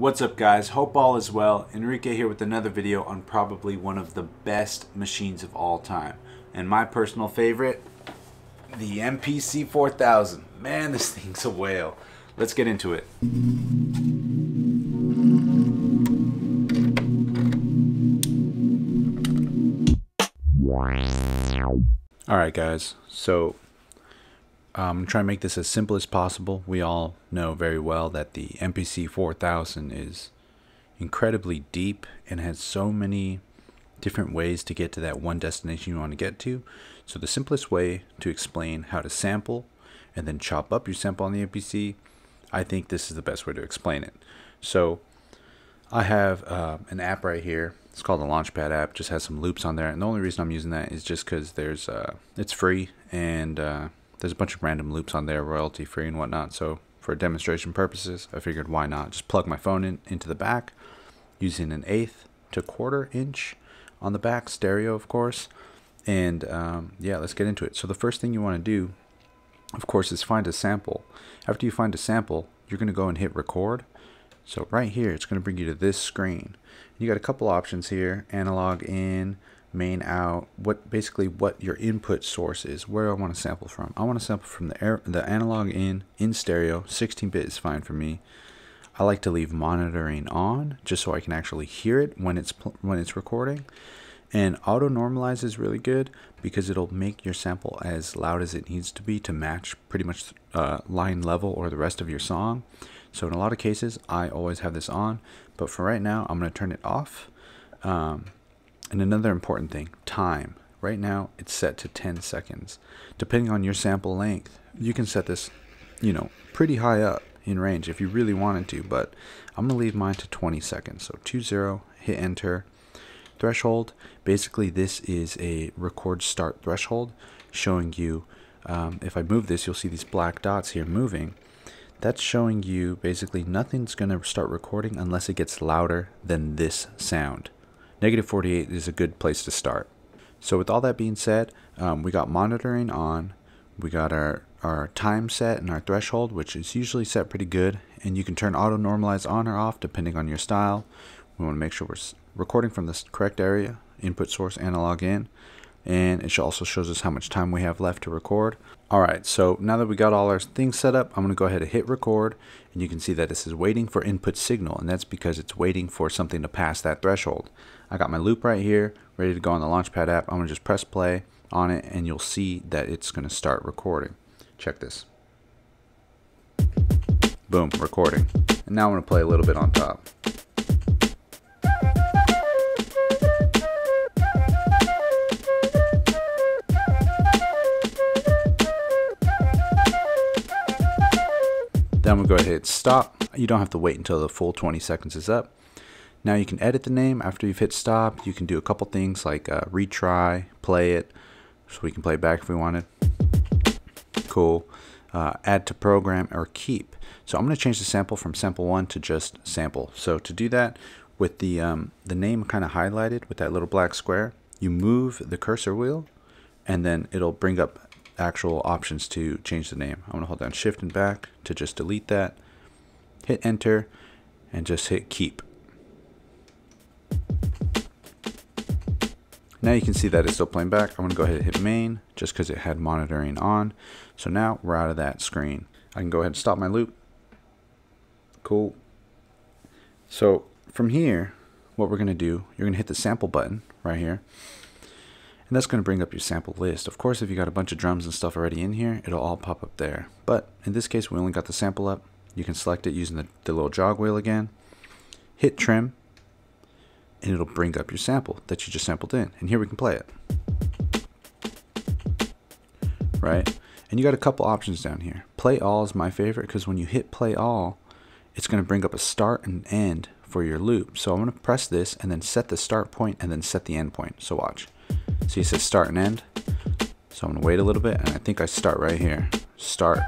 What's up guys, hope all is well. Enrique here with another video on probably one of the best machines of all time. And my personal favorite, the MPC 4000. Man, this thing's a whale. Let's get into it. Alright guys, so I'm trying to make this as simple as possible. We all know very well that the MPC 4000 is incredibly deep and has so many different ways to get to that one destination you want to get to. So the simplest way to explain how to sample and then chop up your sample on the MPC, I think this is the best way to explain it. So I have an app right here. It's called the Launchpad app. Just has some loops on there, and the only reason I'm using that is just because there's it's free, and there's a bunch of random loops on there, royalty free and whatnot. So for demonstration purposes, I figured why not just plug my phone into the back using an 1/8 to 1/4 inch on the back, stereo of course. And yeah, let's get into it. So the first thing you want to do, of course, is find a sample. After you find a sample, you're going to go and hit record. So right here, it's going to bring you to this screen. You got a couple options here, analog in, main out, basically what your input source is, where I want to sample from. I want to sample from the analog in stereo. 16-bit is fine for me. I like to leave monitoring on just so I can actually hear it when it's recording. And auto normalize is really good because it'll make your sample as loud as it needs to be to match pretty much line level or the rest of your song. So in a lot of cases, I always have this on, but for right now, I'm going to turn it off. And another important thing, time. Right now, it's set to 10 seconds. Depending on your sample length, you can set this, you know, pretty high up in range if you really wanted to, but I'm going to leave mine to 20 seconds. So 20, hit enter. Threshold, basically this is a record start threshold, showing you, if I move this, you'll see these black dots here moving. That's showing you basically nothing's going to start recording unless it gets louder than this sound. -48 is a good place to start. So with all that being said, we got monitoring on, we got our time set and our threshold, which is usually set pretty good, and you can turn auto normalize on or off depending on your style. We want to make sure we're recording from the correct area, input source, analog in, and it also shows us how much time we have left to record. Alright, so now that we got all our things set up, I'm going to go ahead and hit record, and you can see that this is waiting for input signal, and that's because it's waiting for something to pass that threshold. I got my loop right here, ready to go on the Launchpad app. I'm going to just press play on it, and you'll see that it's going to start recording. Check this. Boom, recording. And now I'm going to play a little bit on top. Then we'll go ahead and hit stop. You don't have to wait until the full 20 seconds is up. Now you can edit the name after you've hit stop. You can do a couple things like retry, play it, so we can play it back if we wanted. Cool. Add to program or keep. So I'm going to change the sample from sample 1 to just sample. So to do that, with the name kind of highlighted with that little black square, you move the cursor wheel, and then it'll bring up actual options to change the name. I'm going to hold down shift and back to just delete that, hit enter, and just hit keep. Now you can see that it's still playing back. I'm going to go ahead and hit main just because it had monitoring on. So now we're out of that screen. I can go ahead and stop my loop. Cool. So from here, what we're going to do, you're going to hit the sample button right here. And that's going to bring up your sample list. Of course, if you got a bunch of drums and stuff already in here, it'll all pop up there. But in this case, we only got the sample up. You can select it using the little jog wheel again. Hit trim, and it'll bring up your sample that you just sampled in. And here we can play it. Right? And you got a couple options down here. Play all is my favorite because when you hit play all, it's going to bring up a start and end for your loop. So I'm going to press this and then set the start point and then set the end point. So watch. So you said start and end. So I'm going to wait a little bit, and I think I start right here. Start.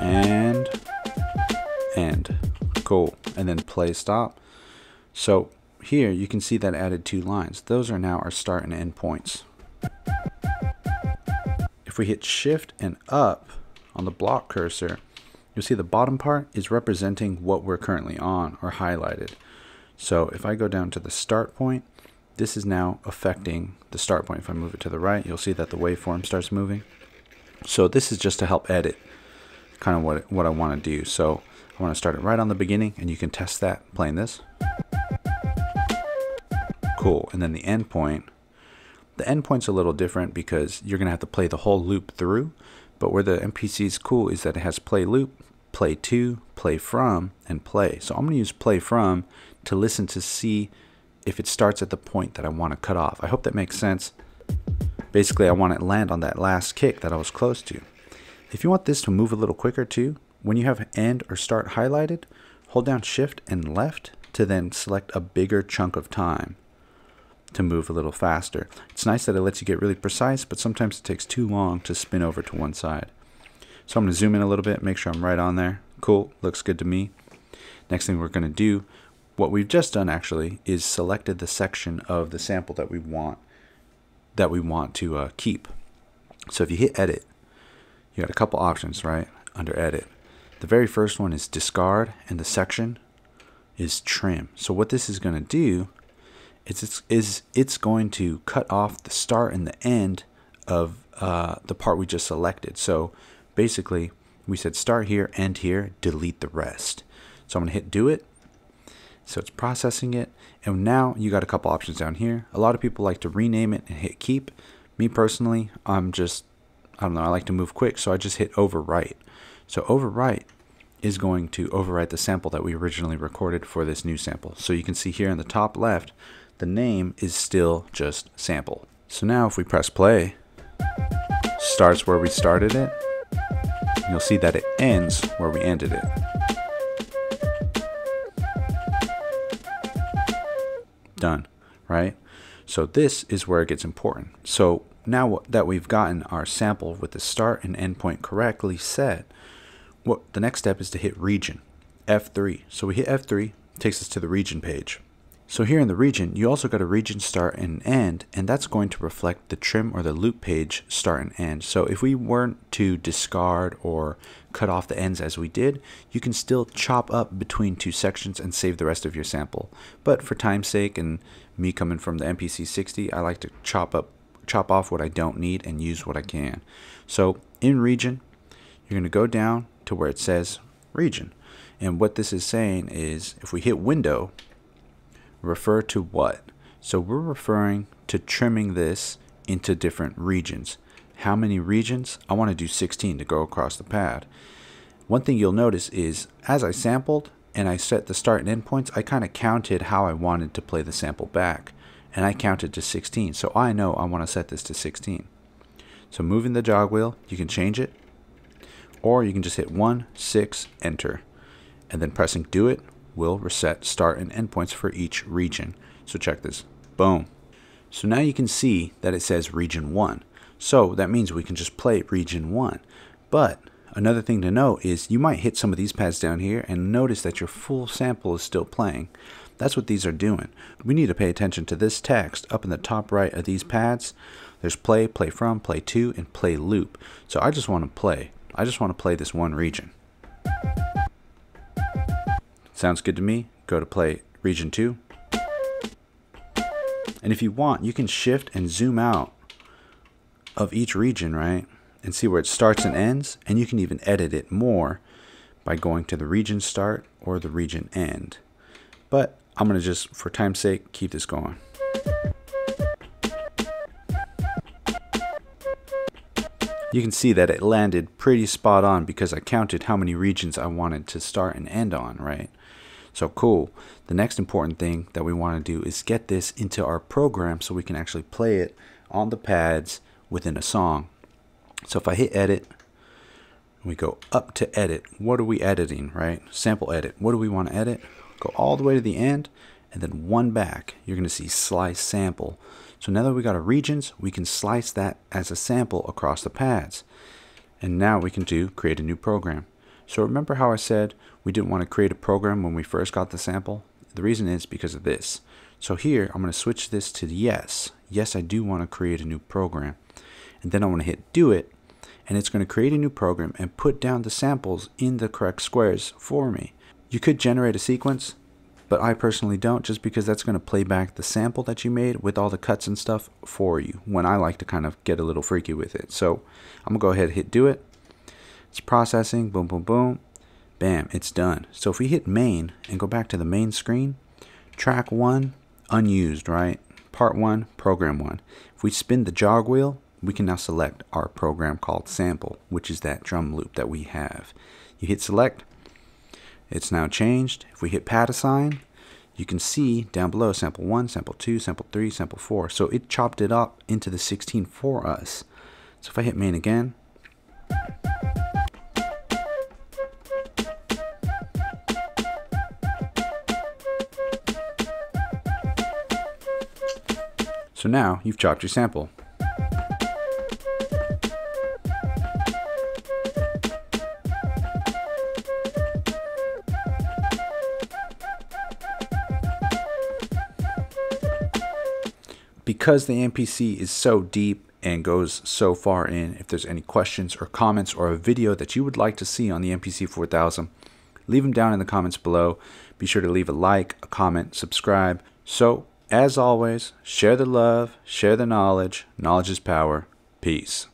And end. Cool. And then play stop. So here you can see that I added two lines. Those are now our start and end points. if we hit shift and up on the block cursor, you'll see the bottom part is representing what we're currently on or highlighted. So if I go down to the start point, this is now affecting the start point. If I move it to the right, you'll see that the waveform starts moving. So this is just to help edit kind of what I want to do. So I want to start it right on the beginning, and you can test that playing this. Cool. And then the end point. The end point's a little different because you're going to have to play the whole loop through. But where the MPC is cool is that it has play loop, play to, play from, and play. So I'm going to use play from to listen to see if it starts at the point that I want to cut off. I hope that makes sense. Basically, I want it to land on that last kick that I was close to. If you want this to move a little quicker too, when you have end or start highlighted, hold down shift and left to then select a bigger chunk of time to move a little faster. It's nice that it lets you get really precise, but sometimes it takes too long to spin over to one side. So I'm going to zoom in a little bit, make sure I'm right on there. Cool, looks good to me. Next thing we're going to do, what we've just done actually, is selected the section of the sample that we want to keep. So if you hit edit, you got a couple options, right, under edit. The very first one is discard, and the section is trim. So what this is going to do it's going to cut off the start and the end of the part we just selected. So basically, we said start here, end here, delete the rest. So I'm going to hit do it. So it's processing it. And now you got a couple options down here. A lot of people like to rename it and hit keep. Me personally, I don't know, I like to move quick. So I just hit overwrite. So overwrite is going to overwrite the sample that we originally recorded for this new sample. So you can see here in the top left, the name is still just sample. So now if we press play, starts where we started it. You'll see that it ends where we ended it. Done, right? So this is where it gets important. So now that we've gotten our sample with the start and end point correctly set, what the next step is to hit region, F3. So we hit F3, takes us to the region page. So here in the region, you also got a region start and end, and that's going to reflect the trim or the loop page start and end. So if we weren't to discard or cut off the ends as we did, you can still chop up between two sections and save the rest of your sample. But for time's sake, and me coming from the MPC 60, I like to chop off what I don't need and use what I can. So in region, you're going to go down to where it says region. And what this is saying is if we hit window, refer to what? So we're referring to trimming this into different regions. How many regions? I want to do 16 to go across the pad. One thing you'll notice is as I sampled and I set the start and end points, I kind of counted how I wanted to play the sample back, and I counted to 16. So I know I want to set this to 16. So moving the jog wheel, you can change it, or you can just hit 1, 6, enter, and then pressing do it will reset start and end points for each region. So check this, boom. So now you can see that it says region 1. So that means we can just play region 1. But another thing to know is you might hit some of these pads down here and notice that your full sample is still playing. That's what these are doing. We need to pay attention to this text up in the top right of these pads. There's play, play from, play to, and play loop. So I just want to play. I just want to play this one region. Sounds good to me. Go to play region 2. And if you want, you can shift and zoom out of each region, right? And see where it starts and ends. And you can even edit it more by going to the region start or the region end. But I'm going to just, for time's sake, keep this going. You can see that it landed pretty spot on because I counted how many regions I wanted to start and end on, right? So cool. The next important thing that we want to do is get this into our program so we can actually play it on the pads within a song. So if I hit edit, we go up to edit. What are we editing, right? Sample edit. What do we want to edit? Go all the way to the end and then one back. You're going to see slice sample. So now that we got our regions, we can slice that as a sample across the pads. And now we can do create a new program. So remember how I said we didn't want to create a program when we first got the sample? The reason is because of this. So here, I'm going to switch this to yes. Yes, I do want to create a new program. And then I want to hit do it and it's going to create a new program and put down the samples in the correct squares for me. You could generate a sequence, but I personally don't, just because that's going to play back the sample that you made with all the cuts and stuff for you, when I like to kind of get a little freaky with it. So I'm going to go ahead and hit do it. It's processing, boom, boom, boom, bam, it's done. So if we hit main and go back to the main screen, track 1, unused, right? Part 1, program 1. If we spin the jog wheel, we can now select our program called sample, which is that drum loop that we have. You hit select, it's now changed. If we hit pad assign, you can see down below sample 1, sample 2, sample 3, sample 4. So it chopped it up into the 16 for us. So if I hit main again, so now you've chopped your sample. Because the MPC is so deep and goes so far in, if there's any questions or comments or a video that you would like to see on the MPC 4000, leave them down in the comments below. Be sure to leave a like, a comment, subscribe. So, as always, share the love, share the knowledge. Knowledge is power. Peace.